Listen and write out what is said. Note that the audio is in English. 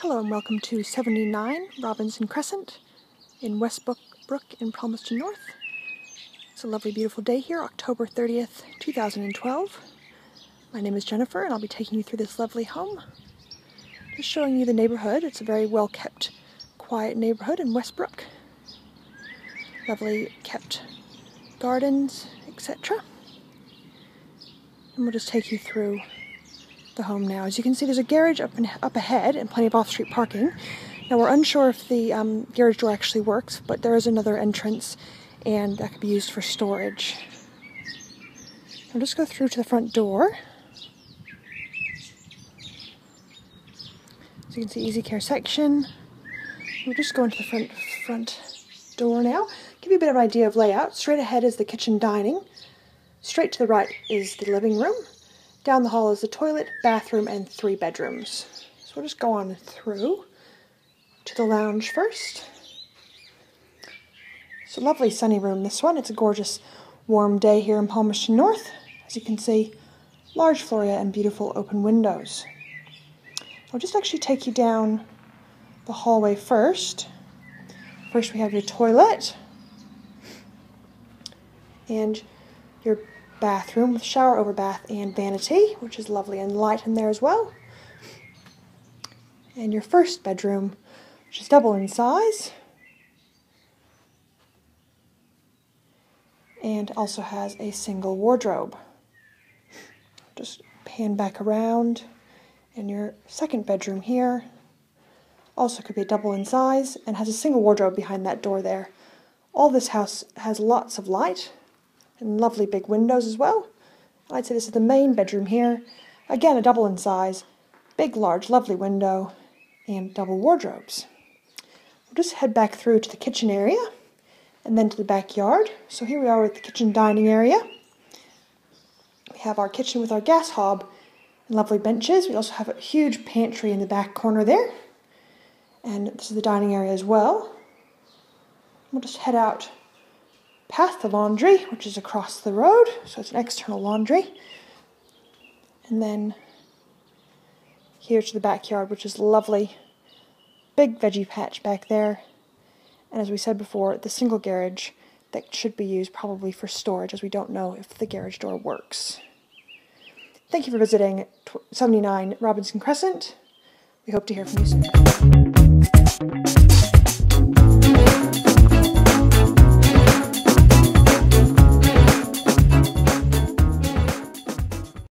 Hello and welcome to 79 Robinson Crescent in Westbrook in Palmerston North. It's a lovely beautiful day here, October 30th, 2012. My name is Jennifer and I'll be taking you through this lovely home. Just showing you the neighborhood. It's a very well kept, quiet neighborhood in Westbrook. Lovely kept gardens, etc. And we'll just take you through the home now. As you can see, there's a garage up ahead and plenty of off-street parking. Now we're unsure if the garage door actually works, but there is another entrance and that could be used for storage. I'll just go through to the front door. As you can see, easy care section. We'll just go into the front door now. Give you a bit of an idea of layout. Straight ahead is the kitchen dining. Straight to the right is the living room. Down the hall is the toilet, bathroom, and three bedrooms. So we'll just go on through to the lounge first. It's a lovely sunny room, this one. It's a gorgeous warm day here in Palmerston North. As you can see, large floor area and beautiful open windows. I'll just actually take you down the hallway first. First we have your toilet and your bathroom with shower, over bath, and vanity, which is lovely and light in there as well. And your first bedroom, which is double in size, and also has a single wardrobe. Just pan back around, and your second bedroom here also could be double in size and has a single wardrobe behind that door there. All this house has lots of light and lovely big windows as well. I'd say this is the main bedroom here. Again, a double in size, big, large, lovely window, and double wardrobes. We'll just head back through to the kitchen area and then to the backyard. So here we are with the kitchen dining area. We have our kitchen with our gas hob and lovely benches. We also have a huge pantry in the back corner there. And this is the dining area as well. We'll just head out past the laundry, which is across the road, so it's an external laundry. And then here to the backyard, which is lovely. Big veggie patch back there. And as we said before, the single garage that should be used probably for storage, as we don't know if the garage door works. Thank you for visiting 79 Robinson Crescent. We hope to hear from you soon.